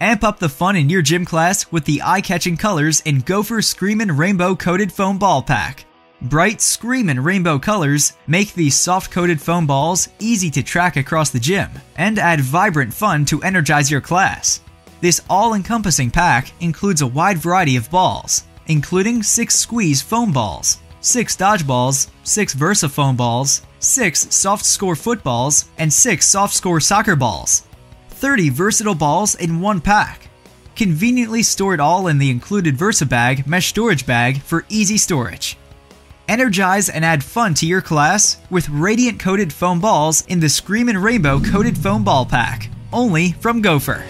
Amp up the fun in your gym class with the eye-catching colors in Gopher Screamin' Rainbow Coated Foam Ball Pack. Bright Screamin' Rainbow colors make these soft-coated foam balls easy to track across the gym and add vibrant fun to energize your class. This all-encompassing pack includes a wide variety of balls, including 6 squeeze foam balls, 6 dodgeballs, 6 Versa foam balls, 6 soft score footballs, and 6 soft score soccer balls. 30 versatile balls in one pack. Conveniently store it all in the included VersaBag mesh storage bag for easy storage. Energize and add fun to your class with radiant coated foam balls in the Screamin' Rainbow Coated Foam Ball Pack, only from Gopher.